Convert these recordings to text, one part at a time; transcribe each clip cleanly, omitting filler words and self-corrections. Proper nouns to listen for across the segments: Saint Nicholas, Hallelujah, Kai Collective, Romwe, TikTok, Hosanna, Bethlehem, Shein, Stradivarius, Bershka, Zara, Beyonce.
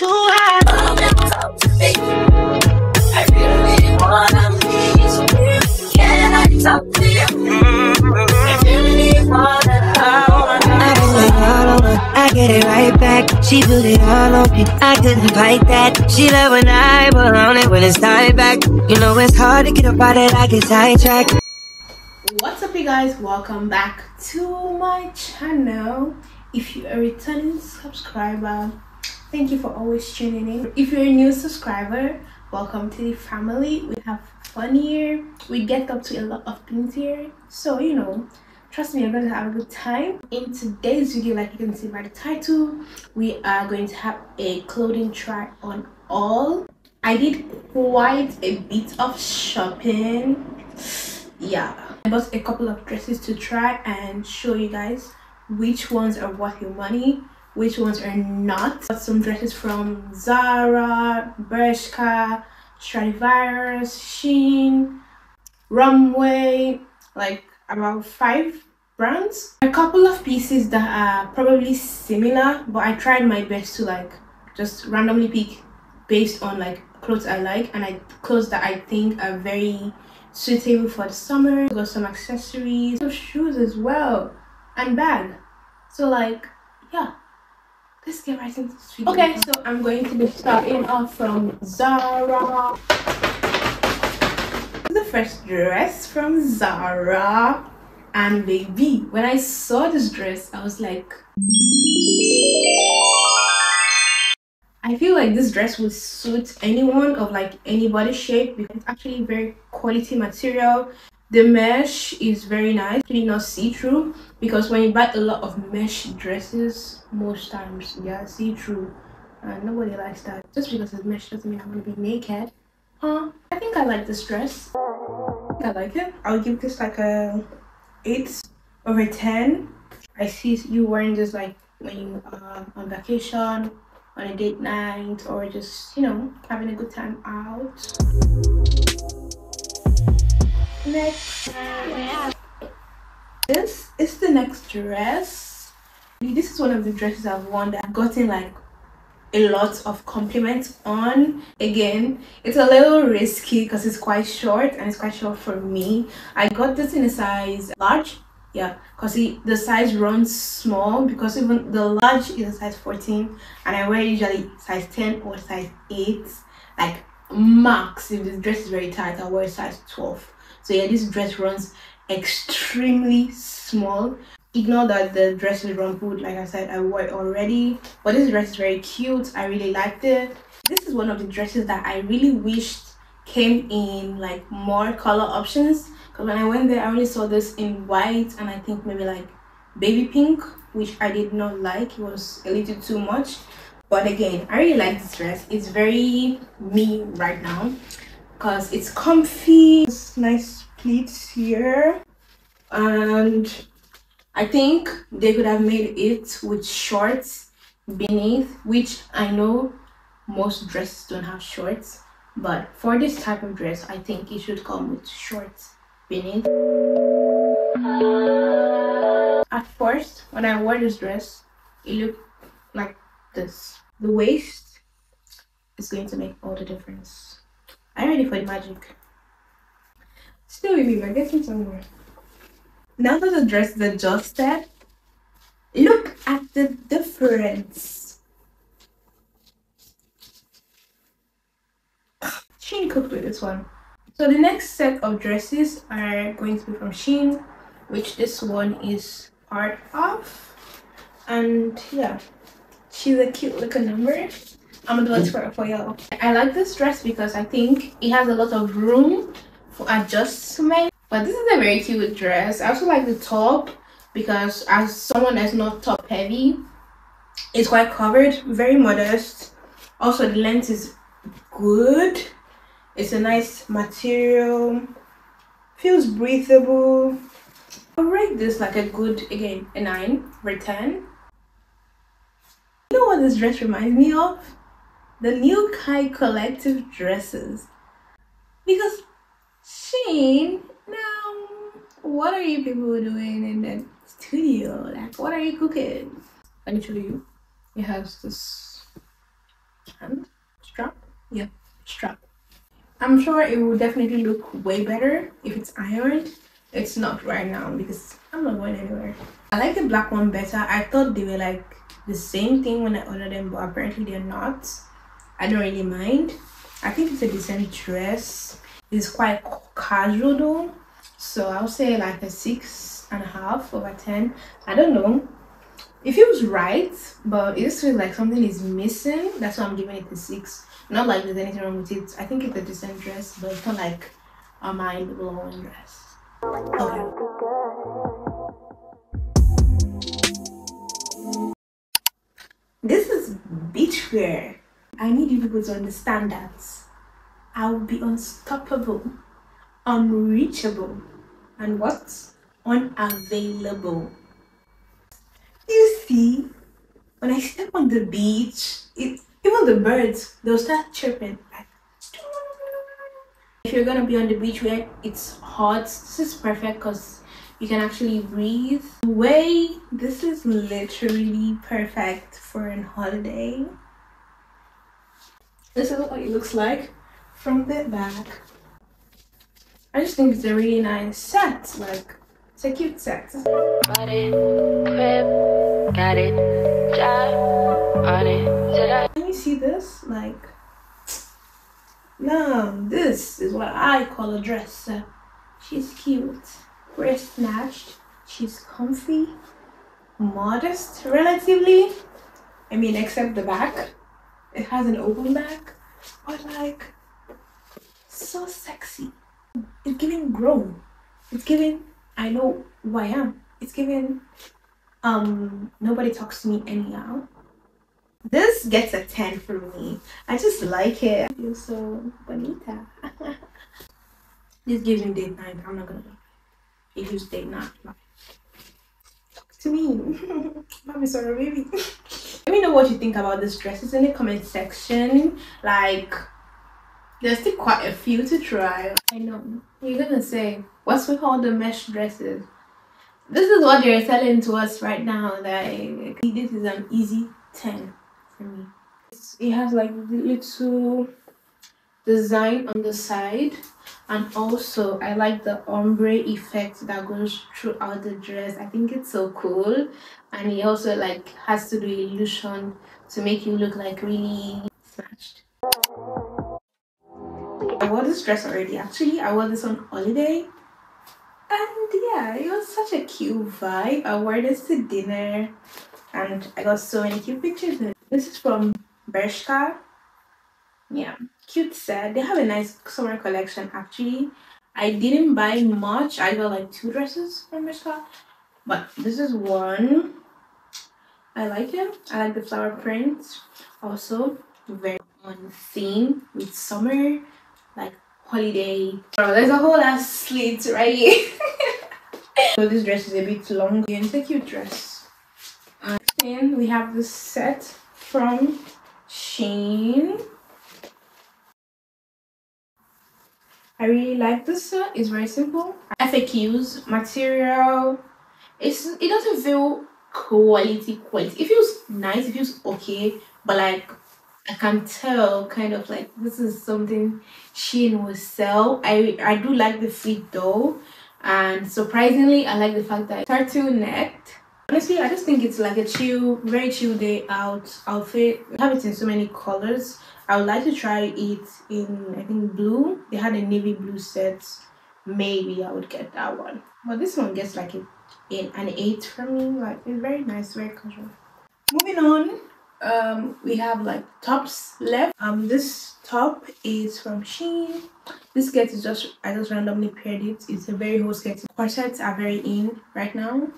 too high. I'm down to fake. I really wanna please. Can I talk to you? I really wanna. I was like all over. I get it right back. She put it all on me. I couldn't fight that. She loved when I was on it when it's time back. You know it's hard to get up out it. I get sidetracked. What's up, you guys? Welcome back to my channel. If you are a returning subscriber, thank you for always tuning in. If you're a new subscriber, welcome to the family. We have fun here, we get up to a lot of things here, so you know, trust me, you're going to have a good time. In today's video, like you can see by the title, we are going to have a clothing try on all. I did quite a bit of shopping, yeah, I bought a couple of dresses to try and show you guys which ones are worth your money, which ones are not. Got some dresses from Zara, Bershka, Stradivarius, Shein, Romwe, like about 5 brands. A couple of pieces that are probably similar, but I tried my best to like just randomly pick based on like clothes I like and clothes that I think are very suitable for the summer. Got some accessories, some shoes as well, and bag. So like, yeah, let's get right into this video. Okay, so I'm going to be starting off from Zara. This is the first dress from Zara, and baby, when I saw this dress, I was like, I feel like this dress would suit anyone of like any body shape because it's actually very quality material. The mesh is very nice, really not see-through, because when you buy a lot of mesh dresses, most times they are see-through and nobody likes that. Just because it's mesh doesn't mean I'm gonna be naked, huh? I think I like this dress. I like it. I'll give this like a 8/10. I see you wearing this like when you are on vacation, on a date night, or just, you know, having a good time out. Next, this is the next dress. This is one of the dresses I've worn that I've gotten like a lot of compliments on. Again, it's a little risky because it's quite short, and it's quite short for me. I got this in a size large, yeah, because the size runs small, because even the large is a size 14 and I wear usually size 10 or size 8 like max. If this dress is very tight, I wear size 12. So yeah, this dress runs extremely small. Ignore that the dress is rumpled, like I said, I wore it already, but this dress is very cute. I really liked it. This is one of the dresses that I really wished came in like more color options, because when I went there, I only saw this in white and I think maybe like baby pink, which I did not like. It was a little too much, but again, I really like this dress. It's very me right now because it's comfy. It's nice pleats here, and I think they could have made it with shorts beneath, which I know most dresses don't have shorts, but for this type of dress, I think it should come with shorts beneath. At first, when I wore this dress, it looked like this. The waist is going to make all the difference. I'm ready for the magic. Still with me, but get me somewhere. Now that the dress is adjusted, look at the difference. Shein cooked with this one. So the next set of dresses are going to be from Shein, which this one is part of. And yeah, she's a cute looking number. I'm gonna do it for y'all. I like this dress because I think it has a lot of room for adjustment, but this is a very cute dress. I also like the top because as someone that's not top heavy, it's quite covered, very modest. Also the length is good, it's a nice material, feels breathable. I rate this like a good, again, a 9/10. You know what this dress reminds me of? The new Kai Collective dresses, because Shein, now what are you people doing in that studio? Like, what are you cooking? Let me show you. It has this yeah, strap. I'm sure it will definitely look way better if it's ironed. It's not right now because I'm not going anywhere. I like the black one better. I thought they were like the same thing when I ordered them, but apparently they're not. I don't really mind. I think it's a decent dress. It's quite casual though, so I'll say like a 6.5/10. I don't know, it feels right, but it just feels like something is missing. That's why I'm giving it a 6. Not like there's anything wrong with it. I think it's a decent dress, but it's not like a mind-blowing dress. Okay. This is beach wear. I need you people to understand that I will be unstoppable, unreachable, and what? Unavailable. You see, when I step on the beach, even the birds, they'll start chirping. Like, if you're gonna be on the beach where it's hot, this is perfect because you can actually breathe away. This is literally perfect for a holiday. This is what it looks like from the back. I just think it's a really nice set. Like, it's a cute set. Can you see this? Like, no, this is what I call a dress. She's cute, breast snatched, she's comfy, modest, relatively. I mean, except the back. It has an open back, but like, so sexy. It's giving grown. It's giving I know who I am. It's giving nobody talks to me anyhow. This gets a 10 from me. I just like it. I feel so bonita. This gives me date night. I'm not gonna lie. It gives date night. Talk to me. Mommy, sorry, baby. Let me know what you think about these dresses in the comment section. Like, there's still quite a few to try. I know you're gonna say, what's with all the mesh dresses? This is what they're selling to us right now. Like, this is an easy 10 for me. It has like little design on the side, and also I like the ombre effect that goes throughout the dress. I think it's so cool, and it also like has to do illusion to make you look like really snatched. I wore this dress already. Actually, I wore this on holiday, and yeah, it was such a cute vibe. I wore this to dinner and I got so many cute pictures. This is from Bershka. Yeah, cute set. They have a nice summer collection actually. I didn't buy much. I got like 2 dresses from Bershka, but this is one. I like it. I like the flower print. Also very on theme with summer, like holiday. Bro, there's a whole ass slit right here. So this dress is a bit long. It's a cute dress. And we have this set from Shein. I really like this set. It's very simple. FAQs, material. It doesn't feel quality. It feels nice. It feels okay. But like, I can tell kind of like this is something Shein will sell. I do like the fit though. And surprisingly, I like the fact that it's turtlenecked. Honestly, I just think it's like a chill, very chill day out outfit. I have it in so many colors. I would like to try it in, I think, blue. They had a navy blue set. Maybe I would get that one. But this one gets like an 8 for me. Like, it's very nice, very casual. Moving on, we have like tops left. This top is from Shein. This skirt is just, I just randomly paired it. It's a very whole skirt. Corsets are very in right now.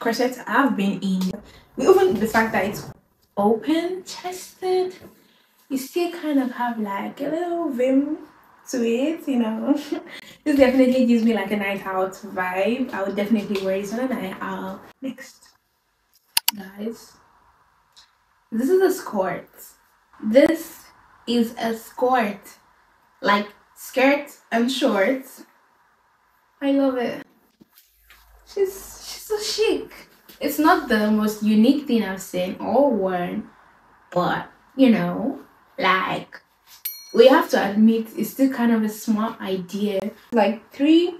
Corsets I've been in. We even the fact that it's open chested, you still kind of have like a little vim to it, you know. This definitely gives me like a night out vibe. I would definitely wear this on a night out. Next, guys, this is a skirt. This is a skirt, like skirt and shorts. I love it. She's so chic. It's not the most unique thing I've seen or worn, but you know, like we have to admit it's still kind of a smart idea. Like 3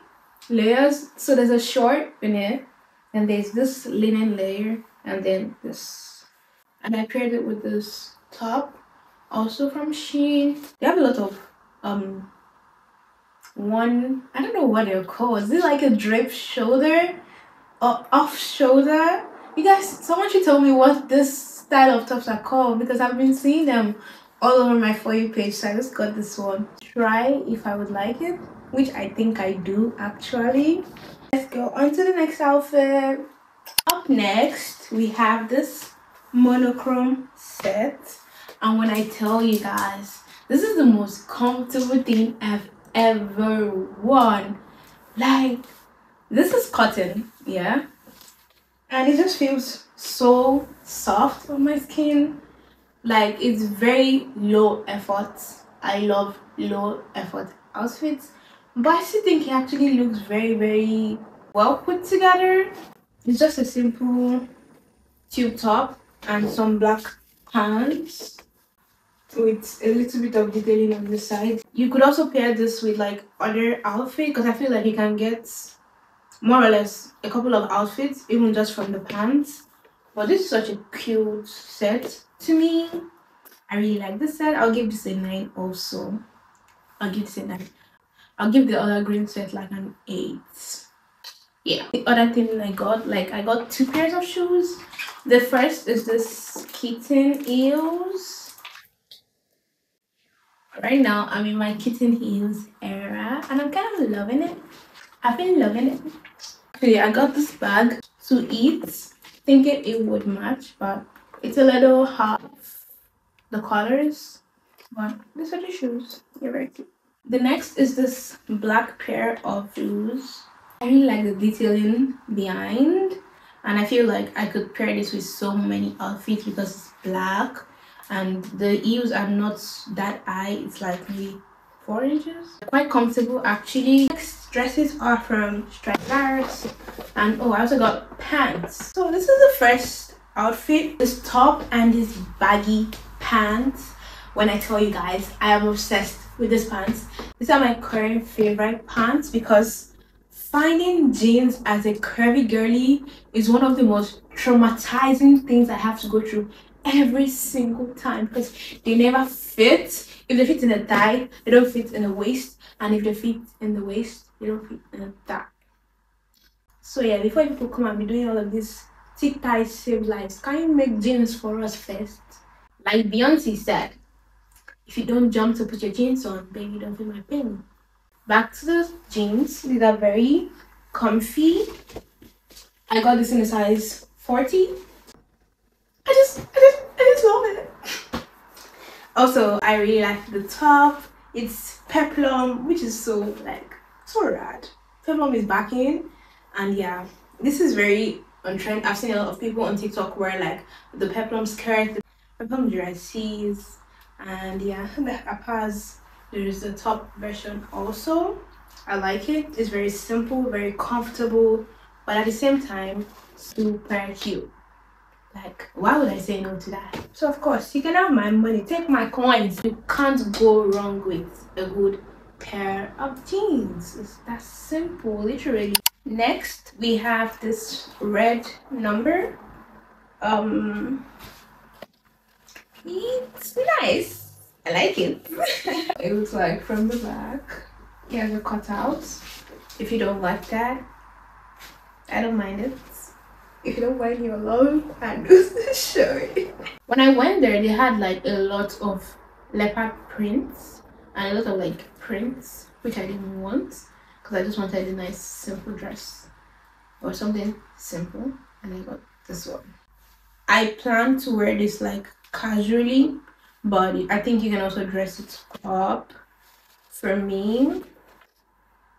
layers. So there's a short veneer, and there's this linen layer, and then this. And I paired it with this top, also from Shein. They have a lot of I don't know what they're called. Is it like a drape shoulder or off shoulder? You guys, someone should tell me what this style of tops are called, because I've been seeing them all over my For You page. So I just got this one. Try if I would like it, which I think I do actually. Let's go on to the next outfit. Up next, we have this monochrome set. And when I tell you guys, this is the most comfortable thing I've ever worn. Like, this is cotton, yeah? And it just feels so soft on my skin. Like, it's very low effort. I love low effort outfits, but I still think it actually looks very, very well put together. It's just a simple tube top and some black pants with a little bit of detailing on the side. You could also pair this with like other outfits, because I feel like you can get more or less a couple of outfits even just from the pants. But this is such a cute set to me. I really like this set. I'll give this a 9 also. I'll give this a 9. I'll give the other green set like an 8. Yeah. The other thing I got, like, I got 2 pairs of shoes. The first is this kitten heels. Right now I'm in my kitten heels era, and I'm kind of loving it. I've been loving it. So yeah, I got this bag to eat, thinking it would match, but it's a little half the colors. But these are the shoes. They're very cute. The next is this black pair of shoes. I really like the detailing behind, and I feel like I could pair this with so many outfits because it's black, and the heels are not that high. It's like maybe 4 inches. Quite comfortable actually. Next dresses are from Stradivarius, and oh, I also got pants. So this is the first outfit, this top and these baggy pants. When I tell you guys, I am obsessed with these pants. These are my current favorite pants, because finding jeans as a curvy girly is one of the most traumatizing things I have to go through every single time, because they never fit. If they fit in a thigh, they don't fit in the waist, and if they fit in the waist, they don't fit in the thigh. So yeah, before people come and be doing all of this thick thighs save lives, can you make jeans for us first? Like Beyonce said, if you don't jump to put your jeans on, baby, don't feel my pain. Back to the jeans. These are very comfy. I got this in a size 40. I just love it. Also, I really like the top. It's peplum, which is so, like, so rad. Peplum is back in, and yeah, this is very on trend. I've seen a lot of people on TikTok wear like the peplum skirt, the peplum dresses, and yeah, the uppers. There is the top version also. I like it. It's very simple, very comfortable, but at the same time, super cute. Like, why would I say no to that? So of course, you can have my money, take my coins. You can't go wrong with a good pair of jeans. It's that simple, literally. Next, we have this red number. It's nice. I like it. It looks like from the back. It has a cutout. If you don't like that, I don't mind it. If you don't mind, you're alone and show it. When I went there, they had like a lot of leopard prints and a lot of like prints, which I didn't want, because I just wanted a nice simple dress or something simple, and I got this one. I plan to wear this like casually, but I think you can also dress it up. For me,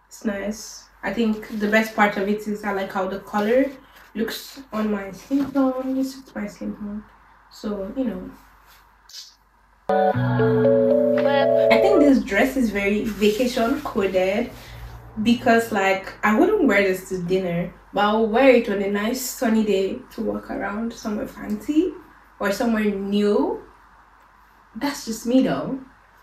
it's nice. I think the best part of it is I like how the color looks on my skin tone. It suits my skin tone, so you know. I think this dress is very vacation coded, because like I wouldn't wear this to dinner, but I'll wear it on a nice sunny day to walk around somewhere fancy or somewhere new. That's just me though.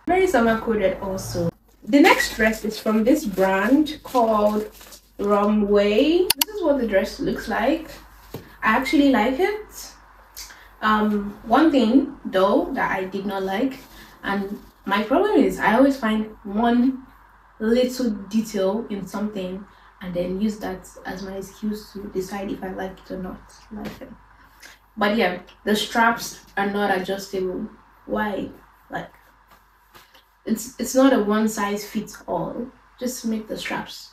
Very summer coded also. The next dress is from this brand called Romwe. This is what the dress looks like. I actually like it. One thing though that I did not like, and my problem is I always find one little detail in something and then use that as my excuse to decide if I like it or not like it. But yeah, the straps are not adjustable. Why? Like, it's not a one size fits all. Just make the straps.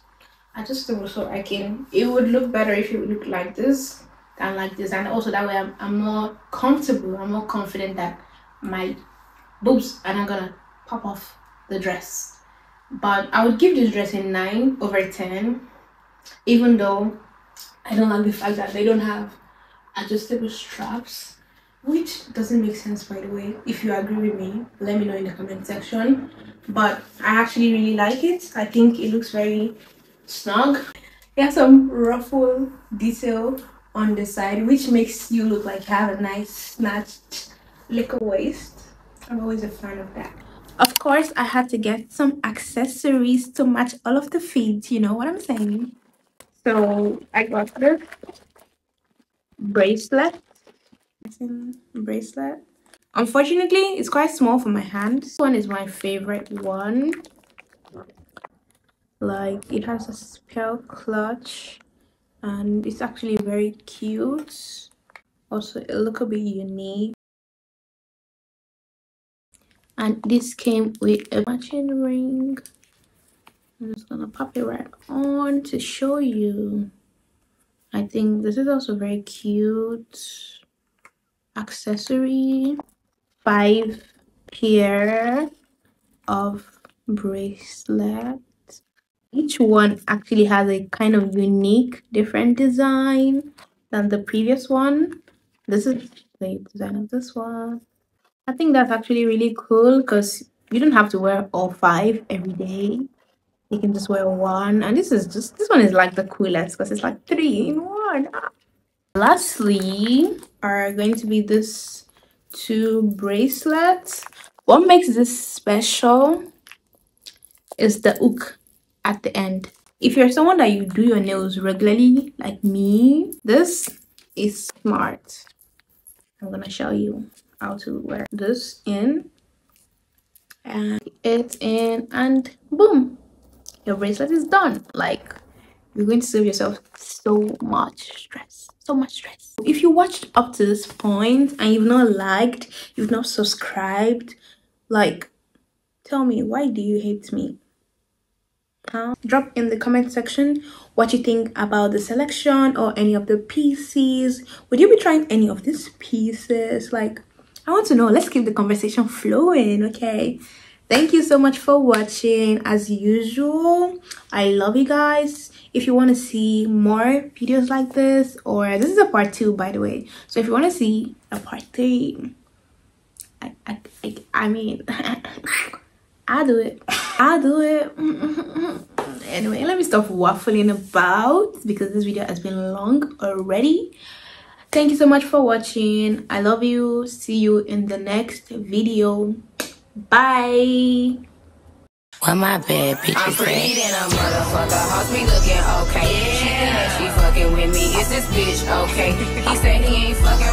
I just think so I can. It would look better if it would look like this than like this, and also that way I'm more comfortable. I'm more confident that my boobs are not gonna pop off the dress. But I would give this dress a 9/10, even though I don't like the fact that they don't have adjustable straps, which doesn't make sense, by the way. If you agree with me, let me know in the comment section. But I actually really like it. I think it looks very snug. It has some ruffle detail on the side, which makes you look like you have a nice snatched little waist. I'm always a fan of that. Of course, I had to get some accessories to match all of the feet, you know what I'm saying? So I got this bracelet. Unfortunately, it's quite small for my hand. This one is my favorite one. Like, it has a pearl clutch and it's actually very cute. Also, it looks a bit unique. And this came with a matching ring. I'm just gonna pop it right on to show you. I think this is also very cute accessory. 5 pair of bracelets. Each one actually has a kind of unique, different design than the previous one. This is the design of this one. I think that's actually really cool because you don't have to wear all 5 every day. You can just wear one, and this one is like the coolest because it's like 3 in 1. Lastly are going to be these 2 bracelets. What makes this special is the hook at the end. If you're someone that you do your nails regularly like me, this is smart. I'm gonna show you how to wear this in and it's in, and boom, your bracelet is done. Like, you're going to save yourself so much stress. If you watched up to this point and you've not liked, you've not subscribed, like, tell me, why do you hate me? Drop in the comment section what you think about the selection or any of the pieces. Would you be trying any of these pieces? Like, I want to know. Let's keep the conversation flowing, okay? Thank you so much for watching. As usual, I love you guys. If you want to see more videos like this, or this is a part 2, by the way. So if you want to see a part 3, I mean, I'll do it. Anyway, let me stop waffling about because this video has been long already. Thank you so much for watching. I love you. See you in the next video. Bye. Why my bad bitches? I'm pretty than a motherfucker. Hoes be looking okay. Yeah. She thinking that she fucking with me. Is this bitch okay? He said he ain't fucking.